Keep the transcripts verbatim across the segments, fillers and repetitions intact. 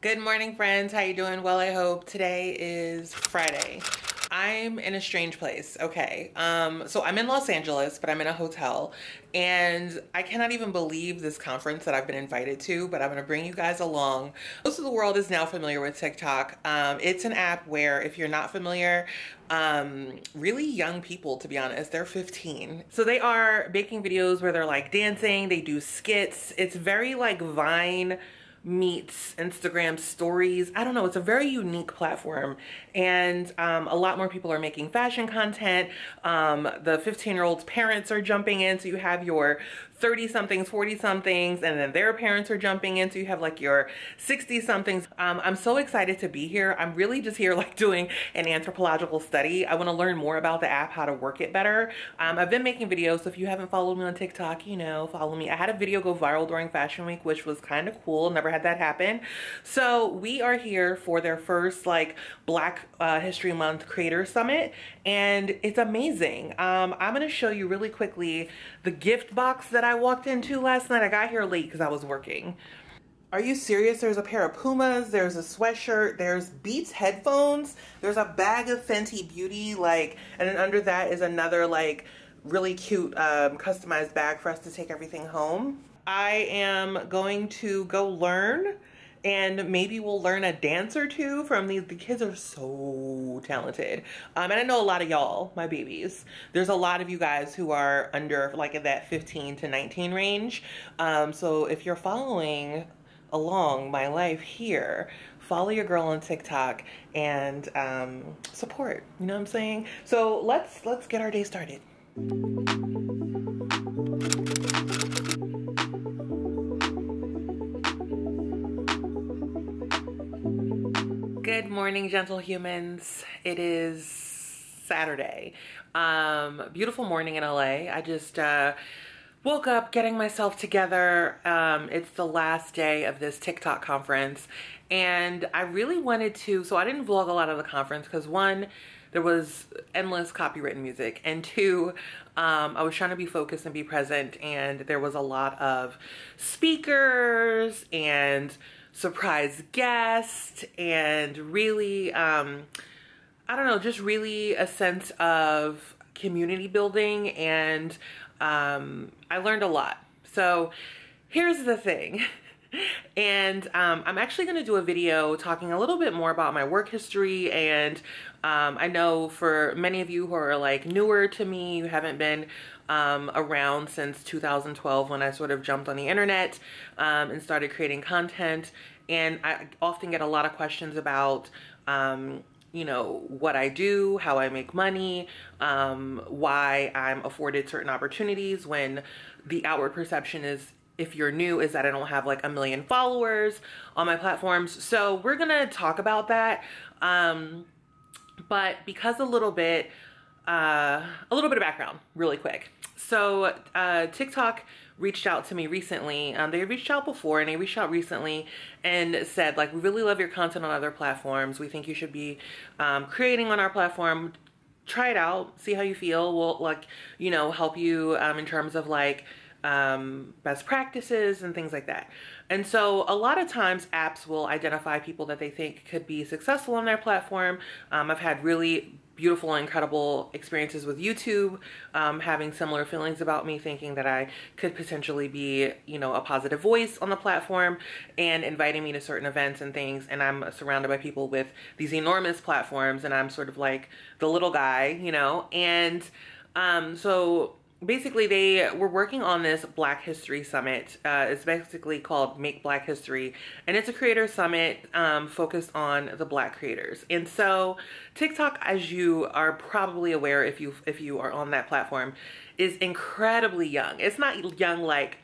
Good morning, friends. How you doing? Well, I hope. Today is Friday. I'm in a strange place. Okay. Um, so I'm in Los Angeles, but I'm in a hotel, and I cannot even believe this conference that I've been invited to, but I'm going to bring you guys along. Most of the world is now familiar with TikTok. Um, it's an app where, if you're not familiar, um, really young people, to be honest, they're fifteen. So they are making videos where they're like dancing, they do skits. It's very like Vine meets Instagram stories. I don't know, it's a very unique platform, and um, a lot more people are making fashion content. Um, the fifteen year olds parents are jumping in, so you have your thirty somethings, forty somethings, and then their parents are jumping in, so you have like your sixty somethings. Um, I'm so excited to be here. I'm really just here like doing an anthropological study. I wanna learn more about the app, how to work it better. Um, I've been making videos, so if you haven't followed me on TikTok, you know, follow me. I had a video go viral during Fashion Week, which was kind of cool. Never had that happen. So we are here for their first like Black uh, History Month Creator Summit, and it's amazing. Um, I'm gonna show you really quickly the gift box that I walked into last night. I got here late because I was working. Are you serious? There's a pair of Pumas, there's a sweatshirt, there's Beats headphones, there's a bag of Fenty Beauty, like, and then under that is another like really cute um, customized bag for us to take everything home. I am going to go learn, and maybe we'll learn a dance or two from these. The kids are so talented. Um, and I know a lot of y'all, my babies, there's a lot of you guys who are under like in that fifteen to nineteen range. Um, so if you're following along my life here, follow your girl on TikTok and um, support, you know what I'm saying? So let's, let's get our day started. Good morning, gentle humans. It is Saturday. Um, beautiful morning in L A. I just uh, woke up getting myself together. Um, it's the last day of this TikTok conference, and I really wanted to, so I didn't vlog a lot of the conference because one, there was endless copywritten music, and two, um, I was trying to be focused and be present, and there was a lot of speakers and surprise guest, and really, um, I don't know, just really a sense of community building, and um, I learned a lot. So here's the thing. And um, I'm actually going to do a video talking a little bit more about my work history, and um, I know for many of you who are like newer to me, you haven't been um, around since two thousand twelve when I sort of jumped on the internet um, and started creating content, and I often get a lot of questions about um, you know, what I do, how I make money, um, why I'm afforded certain opportunities when the outward perception is, if you're new, is that I don't have like a million followers on my platforms. So we're gonna talk about that. Um, but because a little bit, uh, a little bit of background really quick. So uh, TikTok reached out to me recently. Um, they reached out before, and they reached out recently and said like, we really love your content on other platforms. We think you should be um, creating on our platform. Try it out, see how you feel. We'll like, you know, help you um, in terms of like, um, best practices and things like that. And so a lot of times apps will identify people that they think could be successful on their platform. Um, I've had really beautiful, incredible experiences with YouTube, um, having similar feelings about me, thinking that I could potentially be, you know, a positive voice on the platform, and inviting me to certain events and things. And I'm surrounded by people with these enormous platforms, and I'm sort of like the little guy, you know, and, um, so basically, they were working on this Black History Summit. Uh, it's basically called Make Black History, and it's a creator summit um, focused on the Black creators. And so TikTok, as you are probably aware, if you if you are on that platform, is incredibly young. It's not young like,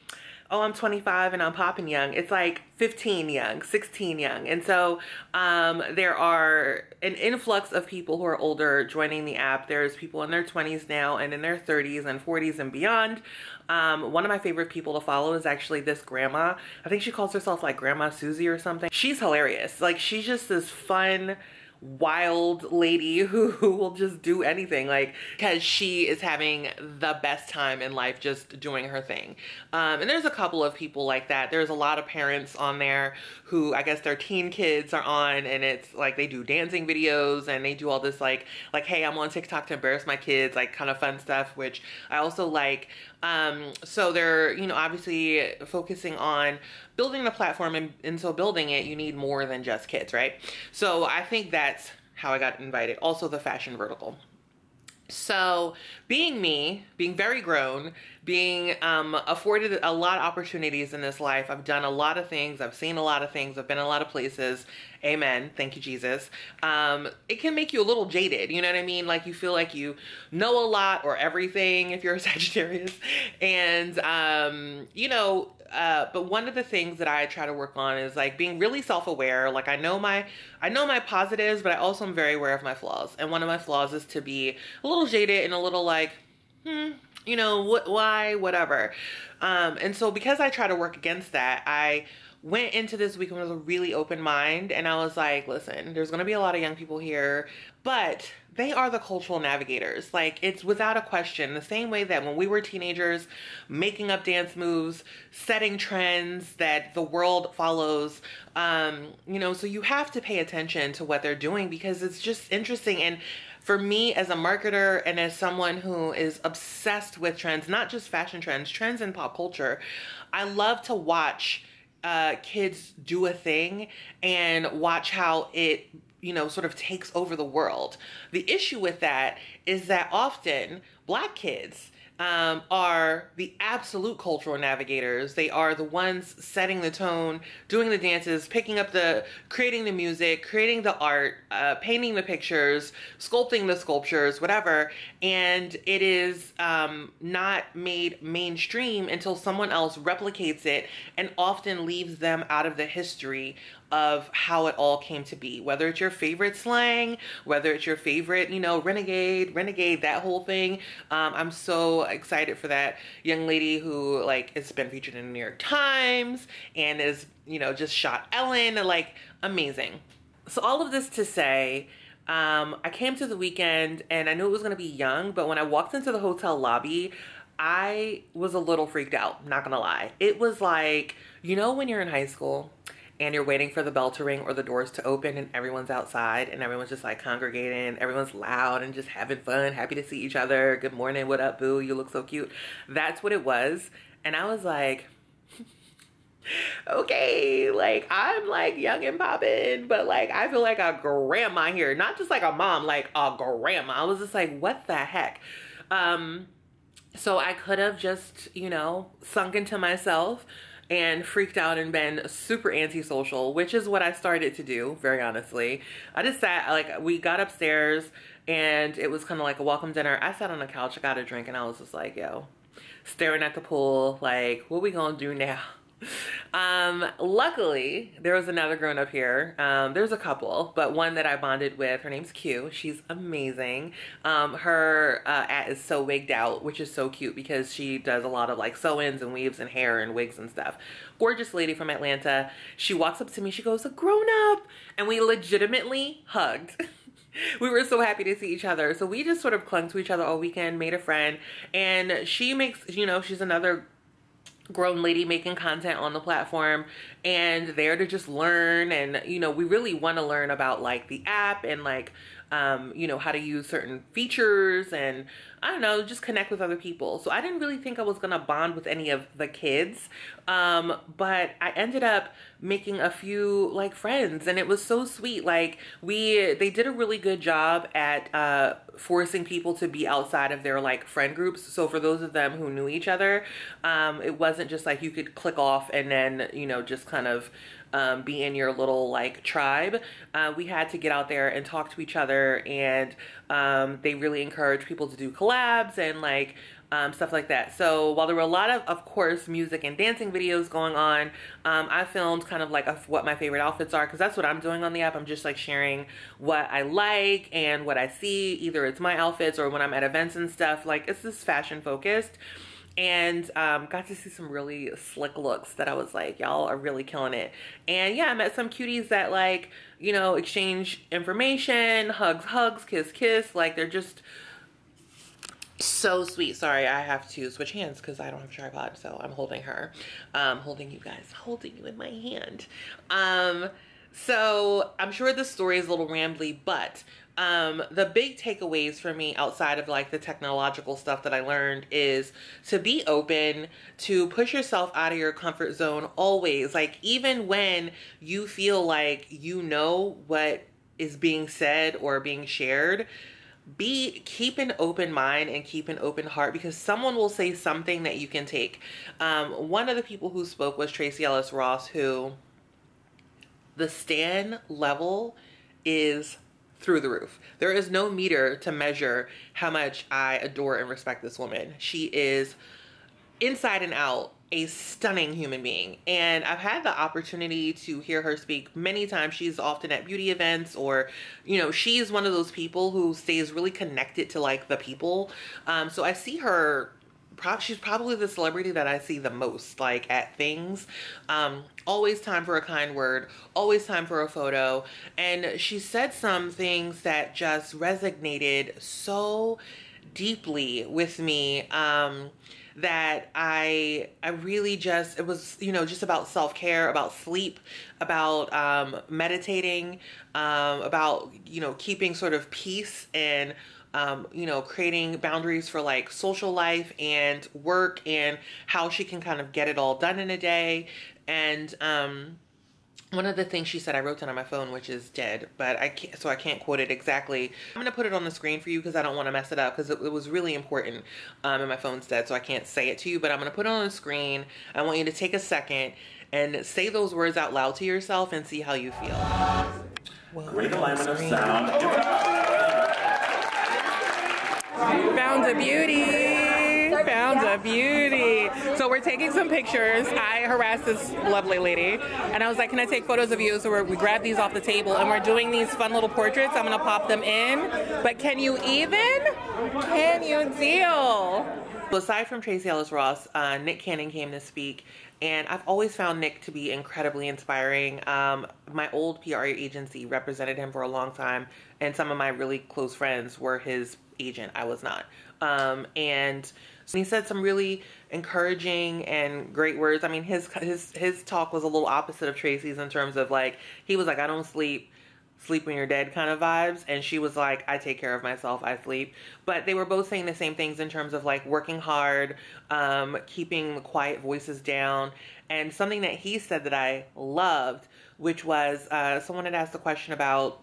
oh, I'm twenty-five and I'm popping young. It's like fifteen young, sixteen young. And so um, there are an influx of people who are older joining the app. There's people in their twenties now, and in their thirties and forties and beyond. Um, one of my favorite people to follow is actually this grandma. I think she calls herself like Grandma Susie or something. She's hilarious. Like, she's just this fun, wild lady who, who will just do anything, like, because she is having the best time in life just doing her thing. Um, and there's a couple of people like that. There's a lot of parents on there who, I guess their teen kids are on, and it's like they do dancing videos and they do all this like, like, hey, I'm on TikTok to embarrass my kids, like, kind of fun stuff, which I also like. Um, so they're, you know, obviously focusing on building the platform, and, and so building it, you need more than just kids, right? So I think that's how I got invited. Also the fashion vertical. So being me, being very grown, being um, afforded a lot of opportunities in this life, I've done a lot of things, I've seen a lot of things, I've been in a lot of places, amen, thank you Jesus, um, it can make you a little jaded, you know what I mean? Like, you feel like you know a lot or everything if you're a Sagittarius, and um, you know, Uh, but one of the things that I try to work on is like being really self-aware. Like, I know my, I know my positives, but I also am very aware of my flaws. And one of my flaws is to be a little jaded and a little like, hmm, you know, what, why, whatever. Um, and so because I try to work against that, I went into this weekend with a really open mind. And I was like, listen, there's going to be a lot of young people here, but they are the cultural navigators. Like, it's without a question. The same way that when we were teenagers, making up dance moves, setting trends that the world follows, um, you know, so you have to pay attention to what they're doing because it's just interesting. And for me as a marketer and as someone who is obsessed with trends, not just fashion trends, trends in pop culture, I love to watch uh, kids do a thing and watch how it, you know, sort of takes over the world. The issue with that is that often Black kids um, are the absolute cultural navigators. They are the ones setting the tone, doing the dances, picking up the, creating the music, creating the art, uh, painting the pictures, sculpting the sculptures, whatever. And it is um, not made mainstream until someone else replicates it and often leaves them out of the history of how it all came to be, whether it's your favorite slang, whether it's your favorite, you know, renegade, renegade, that whole thing. Um, I'm so excited for that young lady who, like, has been featured in the New York Times and is, you know, just shot Ellen, like, amazing. So all of this to say, um, I came to the weekend and I knew it was gonna be young, but when I walked into the hotel lobby, I was a little freaked out, not gonna lie. It was like, you know, when you're in high school and you're waiting for the bell to ring or the doors to open and everyone's outside and everyone's just like congregating, everyone's loud and just having fun, happy to see each other, good morning, what up boo, you look so cute. That's what it was. And I was like, okay, like, I'm like young and poppin', but like I feel like a grandma here, not just like a mom, like a grandma. I was just like, what the heck? Um, so I could have just, you know, sunk into myself and freaked out and been super antisocial, which is what I started to do, very honestly. I just sat, like, we got upstairs and it was kind of like a welcome dinner. I sat on the couch, I got a drink, and I was just like, yo, staring at the pool, like, what we gonna do now? Um, luckily, there was another grown up here. Um, there's a couple, but one that I bonded with, her name's Q. She's amazing. Um, her uh, at is So Wigged Out, which is so cute because she does a lot of like sew-ins and weaves and hair and wigs and stuff. Gorgeous lady from Atlanta. She walks up to me, she goes, a grown up, and we legitimately hugged. We were so happy to see each other. So we just sort of clung to each other all weekend, made a friend, and she makes, you know, she's another grown lady making content on the platform and there to just learn. And, you know, we really want to learn about like the app and like, um, you know, how to use certain features and I don't know, just connect with other people. So I didn't really think I was going to bond with any of the kids. Um, but I ended up making a few like friends and it was so sweet. Like we, they did a really good job at, uh, forcing people to be outside of their like friend groups. So for those of them who knew each other, um, it wasn't just like you could click off and then, you know, just kind of, um, be in your little like tribe. Uh, we had to get out there and talk to each other and, um, they really encourage people to do collabs and like, Um, stuff like that. So while there were a lot of, of course, music and dancing videos going on, um, I filmed kind of like a, what my favorite outfits are, because that's what I'm doing on the app. I'm just like sharing what I like and what I see. Either it's my outfits or when I'm at events and stuff. Like, it's this fashion focused. and um, got to see some really slick looks that I was like, y'all are really killing it. And yeah, I met some cuties that like, you know, exchange information, hugs, hugs, kiss, kiss. Like they're just so sweet. Sorry, I have to switch hands because I don't have a tripod, so I'm holding her, um, holding you guys, holding you in my hand. Um, so I'm sure this story is a little rambly, but um, the big takeaways for me outside of like the technological stuff that I learned is to be open, to push yourself out of your comfort zone always. Like even when you feel like you know what is being said or being shared, be keep an open mind and keep an open heart, because someone will say something that you can take. Um, one of the people who spoke was Tracee Ellis Ross, who the stan level is through the roof. There is no meter to measure how much I adore and respect this woman. She is inside and out a stunning human being, and I've had the opportunity to hear her speak many times. She's often at beauty events, or you know, she's one of those people who stays really connected to like the people. Um, so I see her, pro she's probably the celebrity that I see the most like at things. Um, always time for a kind word, always time for a photo. And she said some things that just resonated so deeply with me, um, that I, I really just, it was, you know, just about self-care, about sleep, about, um, meditating, um, about, you know, keeping sort of peace and, um, you know, creating boundaries for like social life and work, and how she can kind of get it all done in a day. And, um, one of the things she said, I wrote down on my phone, which is dead, but I can't, so I can't quote it exactly. I'm going to put it on the screen for you because I don't want to mess it up, because it, it was really important, um, and my phone's dead, so I can't say it to you, but I'm going to put it on the screen. I want you to take a second and say those words out loud to yourself and see how you feel. Well, great alignment of sound. Found a beauty. Found a beauty. So we're taking some pictures. I harassed this lovely lady and I was like, can I take photos of you? So we're, we grabbed these off the table and we're doing these fun little portraits. I'm gonna pop them in, but can you even? Can you deal? So aside from Tracee Ellis Ross, uh, Nick Cannon came to speak, and I've always found Nick to be incredibly inspiring. Um, my old P R agency represented him for a long time, and some of my really close friends were his agent. I was not. Um, and he said some really encouraging and great words. I mean, his his his talk was a little opposite of Tracee's in terms of like, he was like, I don't sleep, sleep when you're dead kind of vibes. And she was like, I take care of myself, I sleep. But they were both saying the same things in terms of like working hard, um, keeping the quiet voices down. And something that he said that I loved, which was uh, someone had asked the question about,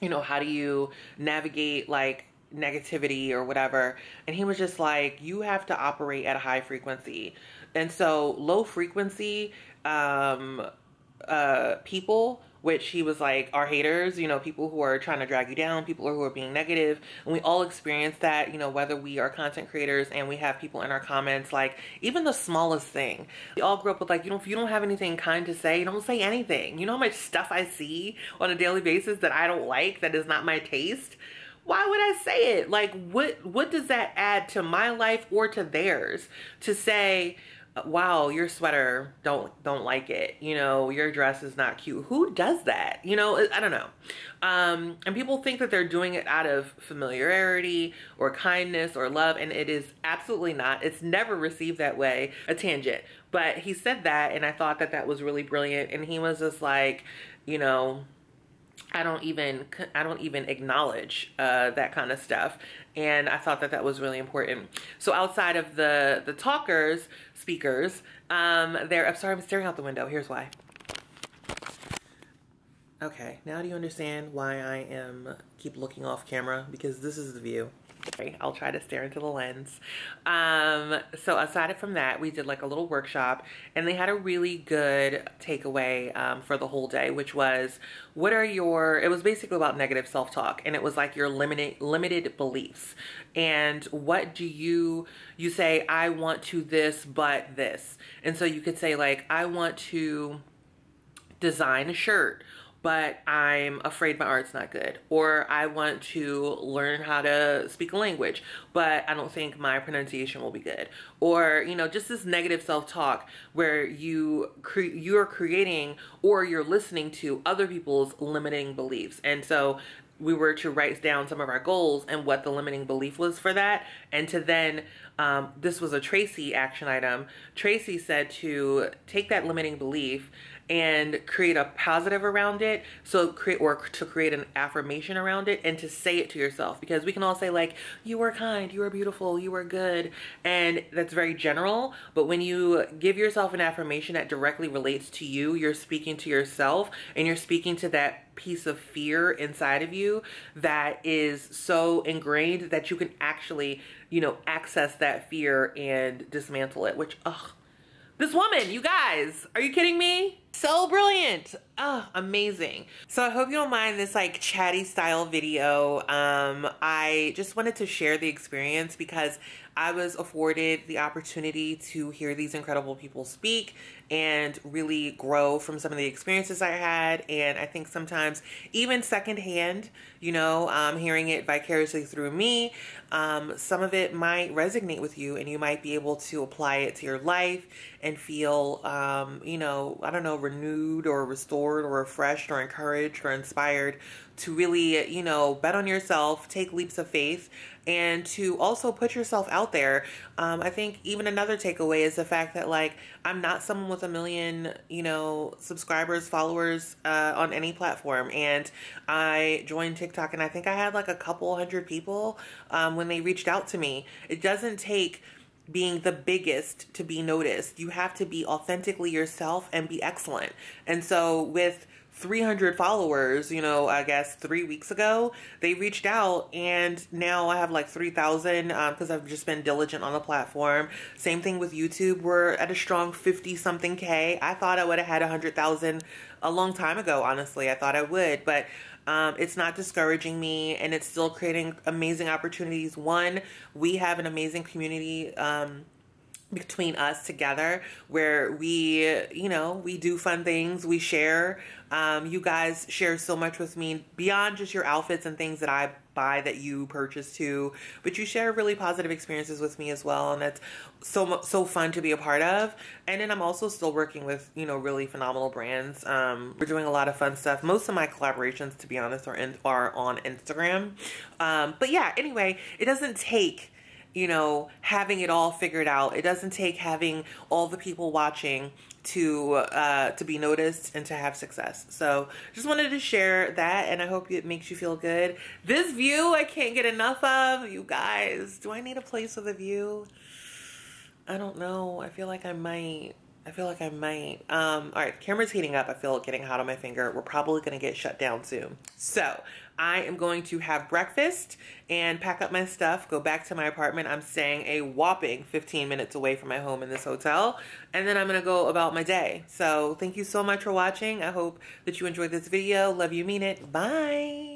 you know, how do you navigate like negativity or whatever, and he was just like, you have to operate at a high frequency. And so low frequency um uh people, which he was like, are haters, you know, people who are trying to drag you down, people who are being negative, and we all experience that, you know, whether we are content creators and we have people in our comments, like even the smallest thing. We all grew up with like, you know, if you don't have anything kind to say, don't say anything. You know how much stuff I see on a daily basis that I don't like, that is not my taste. Why would I say it? Like, what what does that add to my life or to theirs? To say, wow, your sweater, don't don't like it. You know, your dress is not cute. Who does that? You know, I don't know. Um, and people think that they're doing it out of familiarity or kindness or love, and it is absolutely not. It's never received that way. A tangent. But he said that, and I thought that that was really brilliant. And he was just like, you know, I don't even, I don't even acknowledge uh, that kind of stuff. And I thought that that was really important. So outside of the, the talkers, speakers, um, they're, I'm sorry, I'm staring out the window. Here's why. Okay, now do you understand why I am keep looking off camera? Because this is the view. Okay, I'll try to stare into the lens. Um, so aside from that, we did like a little workshop, and they had a really good takeaway um, for the whole day, which was, what are your, it was basically about negative self-talk, and it was like your limited, limited beliefs. And what do you, you say, I want to this, but this. And so you could say like, I want to design a shirt, but I'm afraid my art's not good, or I want to learn how to speak a language, but I don't think my pronunciation will be good, or, you know, just this negative self-talk where you cre you're creating or you're listening to other people's limiting beliefs. And so we were to write down some of our goals and what the limiting belief was for that. And to then, um, this was a Tracee action item. Tracee said to take that limiting belief and create a positive around it. So create, or to create an affirmation around it, and to say it to yourself, because we can all say like, you were kind, you were beautiful, you were good. And that's very general, but when you give yourself an affirmation that directly relates to you, you're speaking to yourself and you're speaking to that piece of fear inside of you that is so ingrained that you can actually, you know, access that fear and dismantle it, which, ugh, this woman, you guys, are you kidding me? So brilliant. Oh, amazing. So I hope you don't mind this like chatty style video. Um, I just wanted to share the experience because I was afforded the opportunity to hear these incredible people speak and really grow from some of the experiences I had. And I think sometimes even secondhand, you know, um, hearing it vicariously through me, um, some of it might resonate with you and you might be able to apply it to your life and feel, um, you know, I don't know, renewed or restored or refreshed or encouraged or inspired to really, you know, bet on yourself, take leaps of faith, and to also put yourself out there. Um, I think even another takeaway is the fact that like, I'm not someone with a million, you know, subscribers, followers, uh, on any platform. And I joined TikTok and I think I had like a couple hundred people, um, when they reached out to me. It doesn't take being the biggest to be noticed. You have to be authentically yourself and be excellent. And so with three hundred followers, you know, I guess three weeks ago, they reached out, and now I have like three thousand um, because I've just been diligent on the platform. Same thing with YouTube. We're at a strong fifty something K. I thought I would have had one hundred thousand a long time ago, honestly. I thought I would, but Um, it's not discouraging me, and it's still creating amazing opportunities. One, we have an amazing community, um, between us together where we, you know, we do fun things, we share, um, you guys share so much with me beyond just your outfits and things that I buy that you purchase too, but you share really positive experiences with me as well. And that's so, so fun to be a part of. And then I'm also still working with, you know, really phenomenal brands. Um, we're doing a lot of fun stuff. Most of my collaborations, to be honest, are in, are on Instagram. Um, but yeah, anyway, it doesn't take, you know, having it all figured out. It doesn't take having all the people watching to uh, to be noticed and to have success. So just wanted to share that, and I hope it makes you feel good. This view I can't get enough of, you guys. Do I need a place with a view? I don't know. I feel like I might. I feel like I might. Um, all right, the camera's heating up. I feel it getting hot on my finger. We're probably gonna get shut down soon. So I am going to have breakfast and pack up my stuff, go back to my apartment. I'm staying a whopping fifteen minutes away from my home in this hotel. And then I'm gonna go about my day. So thank you so much for watching. I hope that you enjoyed this video. Love you, mean it. Bye.